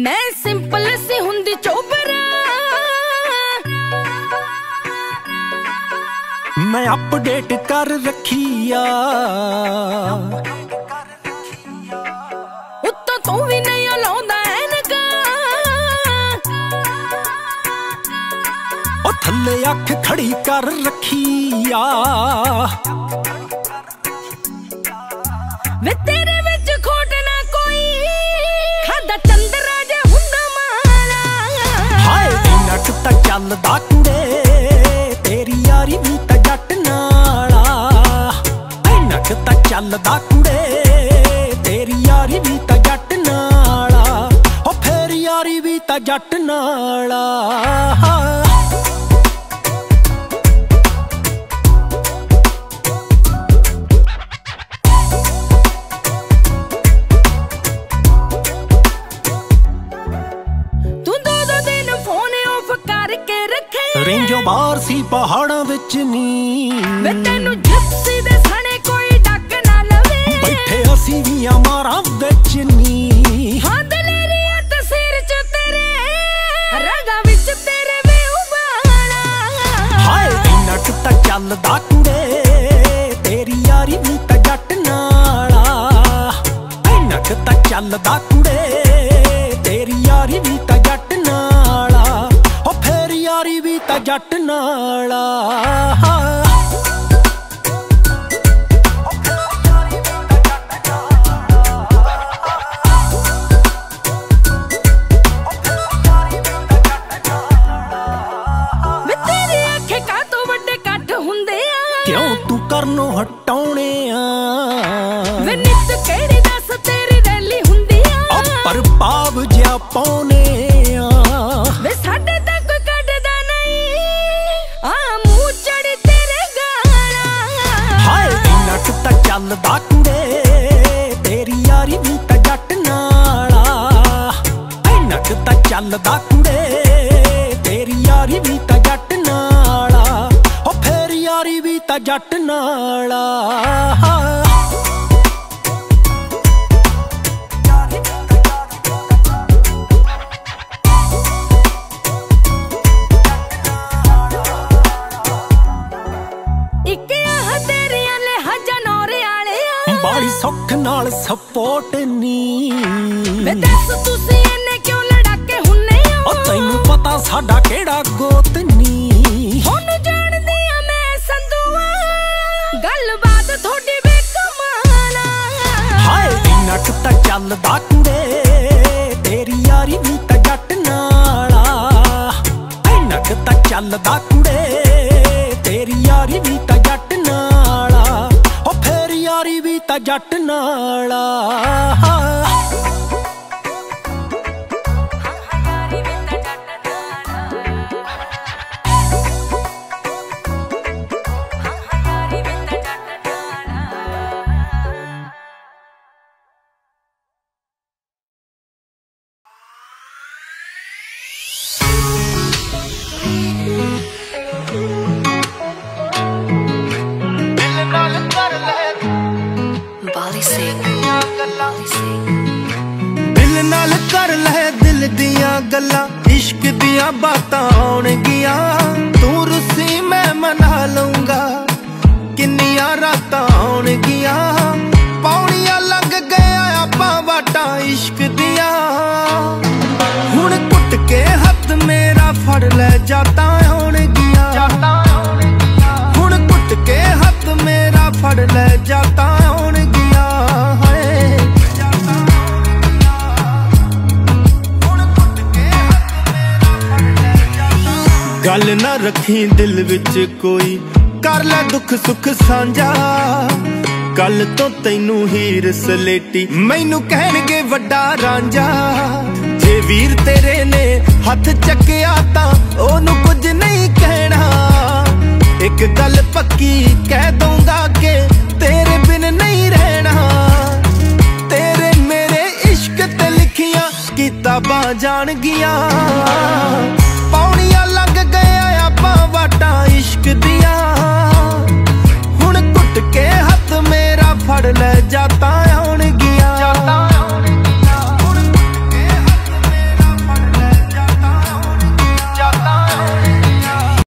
मैं सिंपल सी हुंदी चोबरा, मैं अपडेट कर रखिया, उत्तों तू भी नहीं लाउंदा ऐनका, ओ थल्ले अख खड़ी कर रखिया, वे तेरे विच खोट ना कोई खादा चंद्रा चलदा कुड़े तेरी यारी भी ता जट नाला, ऐनक ता चलदा कुड़े तेरी यारी भी ता जट नाला, ओ फेर यारी भी ता जट नाला। रेंजो बार सी पहाड़ों विच नी, मैं तेनू जिप्सी दे सने कोई डक ना लवे, बैठे असी वी अमारां विच नी, हां दिलेरी ते सिर च तेरे रगां विच तेरे वे उबाला, हाय नट ता चलदा कुड़े तेरी यारी वी ता जट नाला, नट ता चलदा कुड़े तेरी यारी वी ता जट नाला, यारी भी ता जट नाला। क्यों तू करनों हटाने दस तेरी रैली हुंदी आ, पर पाव जिया पाने चलदा कुड़े तेरी यारी भी ता जट नाला, ऐनक ता चलदा कुड़े तेरी यारी भी ता जट नाला, ओ फेर यारी भी ता जट नाला। बाड़ी सुख नाल सपोर्ट नी, मैं दस तुसी इन्ने क्यों लड़ाके हुन्ने ओ, तैनू पता साडा केड़ा गोत नी, हुन्नू जानदी आ मैं संदूआ गलबात थोड़ी बेकमाल, हाय नट ता चलदा कुड़े तेरी यारी भी ता जट नाला, नट ता चलदा कुड़े तेरी यारी भी ता जट नाला, यारी भी ता जट नाला। दिल नाल कर ले दिल दिया गल्ला, इश्क दिया बातां आउणगियां, तू रुसी मैं मना लूंगा, किन्नियां रातां आउणगियां, पौड़ियां लंघ गया आपां वाटां इश्क दिया, हुण कुट के हथ मेरा फड़ ले जातां आउणगियां, हुण कुट के हथ मेरा फड़ ले जातां आउणगियां, गल ना रखी दिल विच कोई, कर ले दुख सुख सांझा, कल तो तैनू हीर सलेटी मैनू कहणगे वड्डा रांझा, जे वीर तेरे ने हथ चकिया तां ओनू कुछ नहीं कहना, एक गल पक्की कह दूंगा के तेरे बिन नहीं रहना, तेरे मेरे इश्क ते लिखियां किताबां जाणगियां, पौनी रातां आउण